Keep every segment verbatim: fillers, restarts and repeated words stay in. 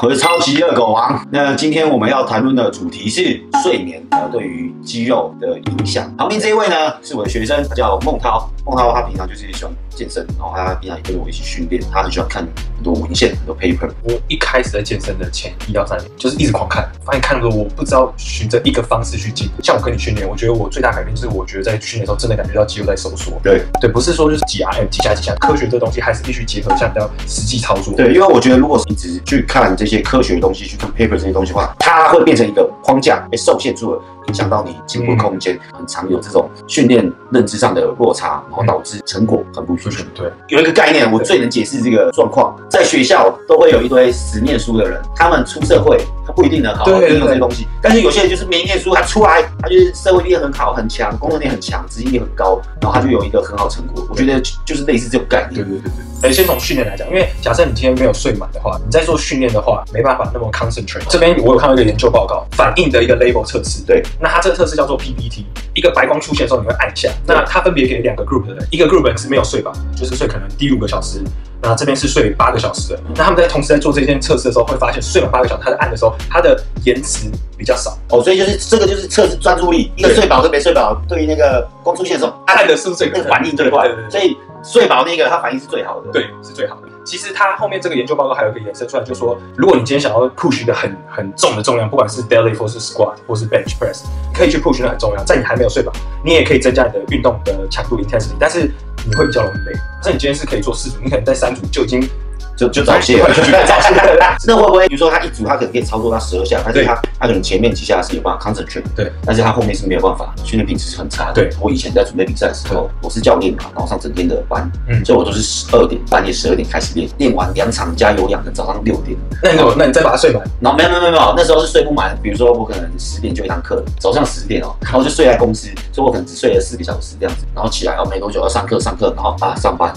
好，我是超级热狗王。那今天我们要谈论的主题是睡眠呃对于肌肉的影响。旁边这一位呢是我的学生，他叫孟涛。孟涛他平常就是喜欢健身，然后他平常也跟我一起训练，他很喜欢看很多文献、很多 paper。我一开始在健身的前一到三年，就是一直狂看，发现看了我不知道循着一个方式去进。像我跟你训练，我觉得我最大改变就是，我觉得在训练的时候真的感觉到肌肉在收缩。对对，不是说就是几 R M 几下几下，科学这东西还是必须结合一下比较实际操作。对，因为我觉得如果你只去看这些科学的东西，去看 paper 这些东西的话，它会变成一个框架被受限住了，影响到你进步空间。嗯、很常有这种训练认知上的落差，然后导致成果很不均衡。对，有一个概念我最能解释这个状况，在学校都会有一堆死念书的人，他们出社会他不一定能好好应用这些东西，但是有些人就是没念书，他出来他就是社会力很好很强，工作力很强，执行力很高，然后他就有一个很好的成果。我觉得就是类似这种概念。对对对对。哎，先从训练来讲，因为假设你今天没有睡满的话，你在做训练的话没办法那么 concentrate。这边我有看到一个研究报告，反应的一个 label 测试。对，那它这个测试叫做 P P T。一个白光出现的时候，你会按下。那它分别给两个 group 的人，一个 group 人是没有睡饱，就是睡可能低五个小时。那这边是睡八个小时的。那他们在同时在做这件测试的时候，会发现睡满八个小时，他在按的时候，他的延迟比较少。哦，所以就是这个就是测试专注力，一个睡饱跟没睡饱，对于那个光出现的时候，按的是不是那个反应最快？所以睡饱那个他反应是最好的，对，是最好的。其实它后面这个研究报告还有一个延伸出来，就是说，如果你今天想要 push 一个很很重的重量，不管是 deadlift 或是 squat 或是 bench press， 可以去 push 那很重要。在你还没有睡饱，你也可以增加你的运动的强度 intensity， 但是你会比较容易累。那你今天是可以做四组，你可能在三组就已经就就早泄了，那会不会比如说他一组他可能可以操作他十二下，但是他他可能前面几下是有办法 concentrate， 对，但是他后面是没有办法，训练品质是很差的。对，我以前在准备比赛的时候，我是教练嘛，然后上整天的班，嗯，所以我都是十二点半夜十二点开始练，练完两场加有氧的早上六点。那你那你再把它睡满？然后没有没有没有，那时候是睡不满。比如说我可能十点就一堂课，早上十点哦，然后就睡在公司，所以我可能只睡了四个小时这样子，然后起来哦没多久要上课上课，然后啊上班。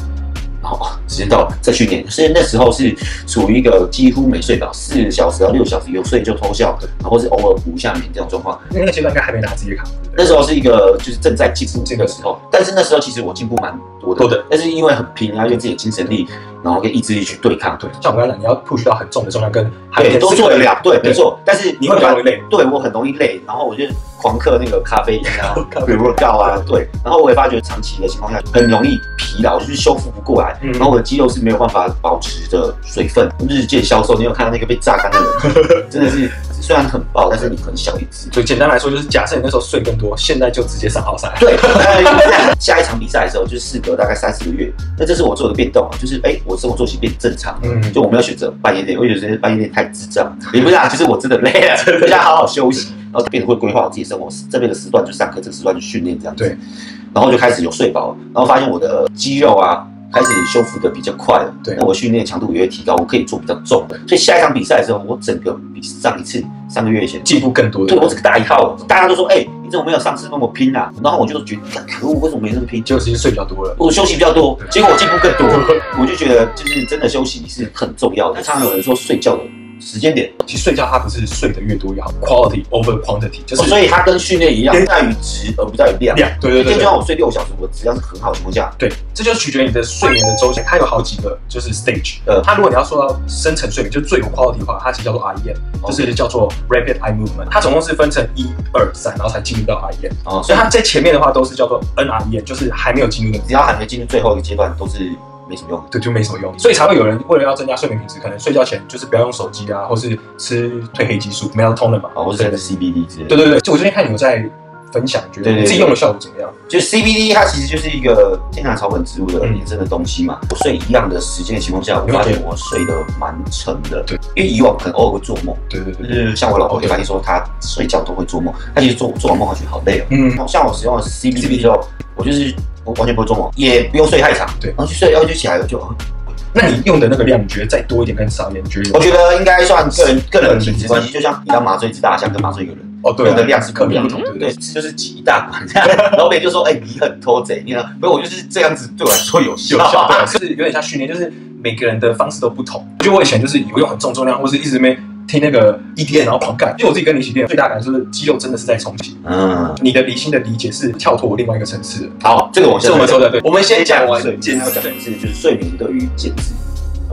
然后时间到了，再去练。所以那时候是属于一个几乎没睡饱，四小时到六小时，有睡就偷笑，然后是偶尔补一下眠这种状况。那个阶段应该还没拿职业卡。那时候是一个就是正在进步这个时候，但是那时候其实我进步蛮多的。多的，但是因为很拼，要用自己的精神力，然后跟意志力去对抗。对，像我刚才讲，你要 push 到很重的重量，跟对都做得了，对，没错。但是你会比较容易累。对，我很容易累，然后我就狂嗑那个咖啡因啊，比如告啊，对。然后我也发觉长期的情况下很容易疲劳，就是修复不过来。嗯、然后我的肌肉是没有办法保持着水分，日渐消瘦。你有看到那个被榨干的人，真的是虽然很爆，但是你很小一只。所以简单来说，就是假设你那时候睡更多，现在就直接上奥赛。对，下一场比赛的时候，就是事隔大概三四个月，那这是我做的变动啊，就是哎、欸，我生活作息变正常。嗯，就我们要选择半夜练，我觉得半夜练太智障，也不是啊，就是我真的累了，回家好好休息。然后变得会规划我自己生活，这边的时段就上课，这个时段就训练这样子。对，然后就开始有睡饱，然后发现我的肌肉啊。开始修复的比较快了，对，那我训练强度也会提高，我可以做比较重的，所以下一场比赛的时候，我整个比上一次上个月以前进步更多。对，我整个大一号，大家都说，哎、欸，你怎么没有上次那么拼啊？然后我就觉得，可恶，为什么没那么拼？结果其实睡比较多了，我休息比较多，结果我进步更多，我就觉得就是真的休息是很重要的。常常有人说睡觉的。时间点，其实睡觉它不是睡得越多越好 ，quality over quantity， 就是、哦、所以它跟训练一样，在于值而不在于量。量，对对对。就像我睡六小时，我质量是很好的情况下，对，这就取决于你的睡眠的周期，它有好几个就是 stage。呃，它如果你要说到深层睡眠，就最有 quality 的话，它其实叫做 R E M， 就是叫做 rapid eye movement。它总共是分成一、二、三，然后才进入到 R E M。哦，所以它在前面的话都是叫做 N R E M， 就是还没有进入的，只要还没进入最后一个阶段都是。没什么用，对，就没什么用，所以才会有人为了要增加睡眠品质，可能睡觉前就是不要用手机啊，或是吃褪黑激素 melatonin 嘛，啊，或者 C B D 之类的。对对对，就我最近看你有在分享，觉得你自己用的效果怎么样？就 C B D 它其实就是一个天然草本植物的衍生的东西嘛。我睡一样的时间的情况下，我发现我睡得蛮沉的。对，因为以往可能偶尔会做梦。对对对，像我老婆也反映说，她睡觉都会做梦，她其实做做完梦她觉得好累哦。嗯，像我使用的 C B D 之后，我就是。我完全不会做梦，也不用睡太长，对，然后去睡，然后就起来了，就。那你用的那个量，你觉得再多一点跟少一点，你觉得？我觉得应该算个人个人体质关系，就像你当麻醉一只大象跟麻醉一个人，哦，对，用的量是不一样的，对不对？就是挤一大管，老美就说，哎，你很偷贼，你看，没有，我就是这样子，对我来说有效，就是有点像训练，就是每个人的方式都不同。就我以前就是以为用很重重量，或是一直没。听那个 E D M， 然后狂干，因为我自己跟你一起练，最大感就是肌肉真的是在充血。嗯，你的离心的理解是跳脱我另外一个层次。好，这个我是我们说的对。我们先讲完减脂，讲的是就是睡眠对于减脂。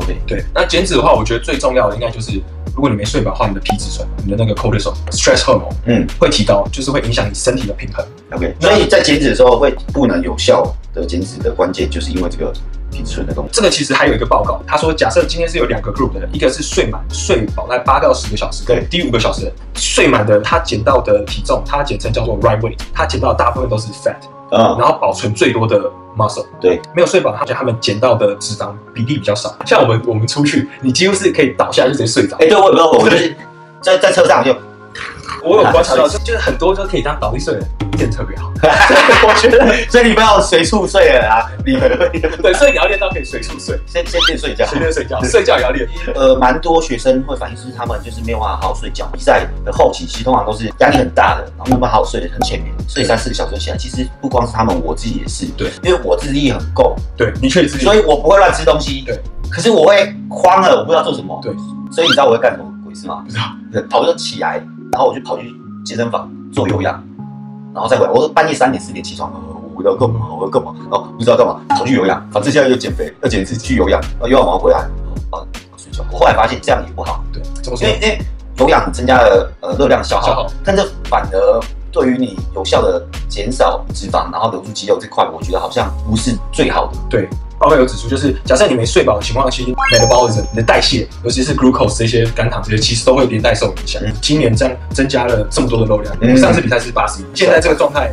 OK， 对。那减脂的话，我觉得最重要的应该就是如果你没睡饱的话，你的皮质醇、你的那个 cortisol、stress hormone， 嗯，会提高，就是会影响你身体的平衡。OK， 所以在减脂的时候会不能有效的减脂的关键，就是因为这个皮质醇的东西。这个其实还有一个报告，他说，假设今天是有两个 group 的人，一个是睡满、睡饱在八到十个小时，跟低五个小时的人，睡满的他减到的体重，他简称叫做 right weight， 他减到的大部分都是 fat， 嗯，然后保存最多的 muscle， 对，没有睡饱，他觉得他们减到的脂肪比例比较少。像我们我们出去，你几乎是可以倒下就直接睡着。哎、欸，对，我也不知道，我就是在在车上就。我有观察到，就就是很多就可以当倒地睡的人，练特别好。我觉得，所以你不要随处睡了啊！你对，所以你要练到可以随处睡，先先练睡觉，先练睡觉，睡觉也要练。呃，蛮多学生会反映是他们就是没有办法好好睡觉，比赛的后期其实通常都是压力很大的，然后慢慢好好睡得很浅眠，睡三四个小时起来。其实不光是他们，我自己也是，对，因为我自制力很够，对，你确实，所以我不会乱吃东西，对，可是我会慌了，我不知道做什么，对，所以你知道我会干什么鬼事吗？不知道，我就起来。然后我就跑去健身房做有氧，然后再回来。我半夜三点四点起床，我要干嘛？我要干嘛？然后不知道干嘛，跑去有氧。反正现在又减肥，要减脂去有氧，然后有氧完回来，啊，睡觉。我后来发现这样也不好，对，怎么说？因为因为有氧增加了呃热量消耗，但这反而对于你有效的减少脂肪，然后留住肌肉这块，我觉得好像不是最好的。对。报告有指出，就是假设你没睡饱的情况下，其实 metabolism 你的代谢，尤其是 glucose 这些肝糖这些，其实都会连带受影响。嗯、今年这样增加了这么多的热量，嗯、上次比赛是八十一，现在这个状态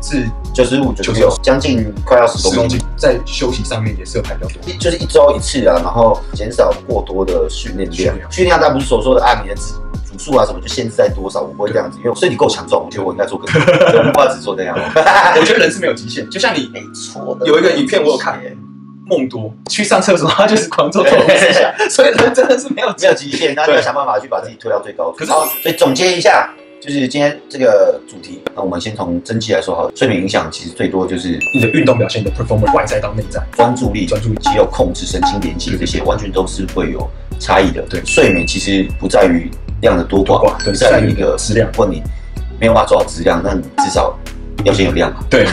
是九十五、九十六，将近快要十公斤。在休息上面也是有排比较多，就是一周一次啊，然后减少过多的训练量。训练量不是所说的按你的指组数啊什么就限制在多少，我不会这样子，因为所以你够强壮，我觉得我应该做更多，我不要只做那样。我觉得人是没有极限，就像你没错的，有一个影片我有看。梦多去上厕所，他就是狂做做事情，所以人真的是没有没有极限，那你要想办法去把自己推到最高。可是，所以总结一下，就是今天这个主题，那我们先从蒸汽来说好了。睡眠影响其实最多就是你的运动表现，你的 performance 外在到内在，专注力、专注力、肌肉控制、神经连接这些，完全都是会有差异的。对，睡眠其实不在于量的多寡，而在于一个质量。如果你没有办法做好质量，那你至少。要先有量嘛？对，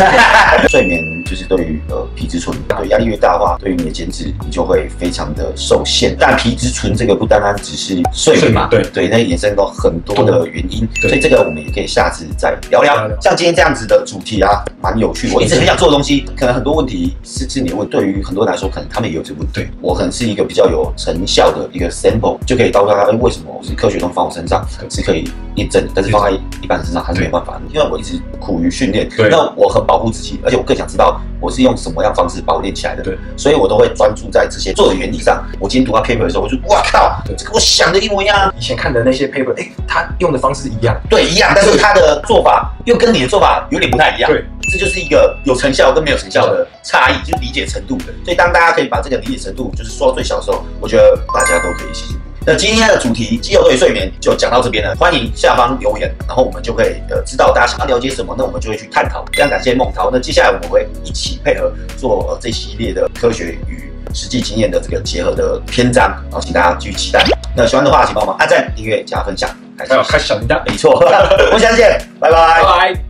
睡眠就是对于呃皮质醇，对压力越大的话，对于你的减脂你就会非常的受限。但皮质醇这个不单单只是睡眠嘛，对对，那衍生到很多的原因，所以这个我们也可以下次再聊聊。像今天这样子的主题啊，蛮有趣，我一直很想做的东西，可能很多问题是是你的问，对于很多人来说，可能他们也有这个问题。我可能是一个比较有成效的一个 sample， 就可以告诉他，哎，为什么我是科学中放我身上是可以验证，但是放在一般人身上还是没办法，因为我一直苦于训。那我很保护自己，而且我更想知道我是用什么样方式把我练起来的。对，所以我都会专注在这些做的原理上。我今天读他 paper 的时候，我就哇靠，这跟我想的一模一样。以前看的那些 paper， 哎、欸，他用的方式一样，对，一样，但是他的做法又跟你的做法有点不太一样。对，这就是一个有成效跟没有成效的差异，就是理解程度。所以当大家可以把这个理解程度就是说到最小的时候，我觉得大家都可以一起。那今天的主题肌肉对睡眠就讲到这边了，欢迎下方留言，然后我们就可以呃知道大家想要了解什么，那我们就会去探讨。非常感谢梦桃，那接下来我们会一起配合做、呃、这系列的科学与实际经验的这个结合的篇章，然后请大家继续期待。那喜欢的话，请帮忙按赞、订阅、加分享，还有开小铃铛，没错。我们下次见，拜拜。拜拜。